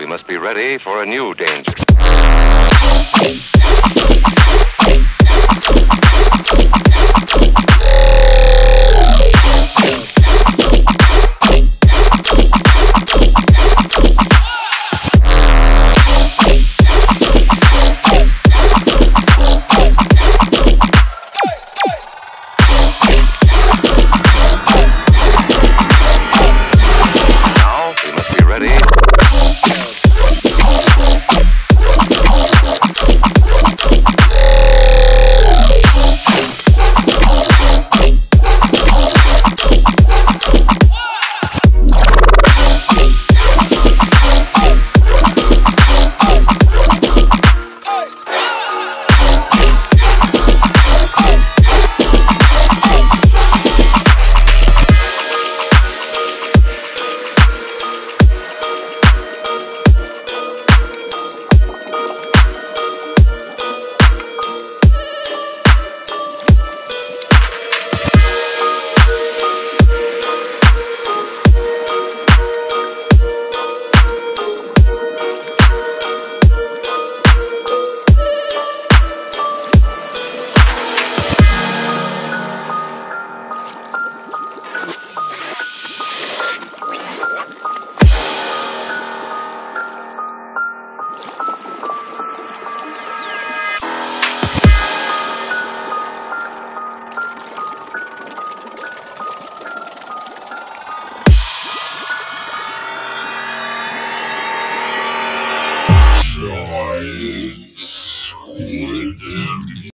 We must be ready for a new danger.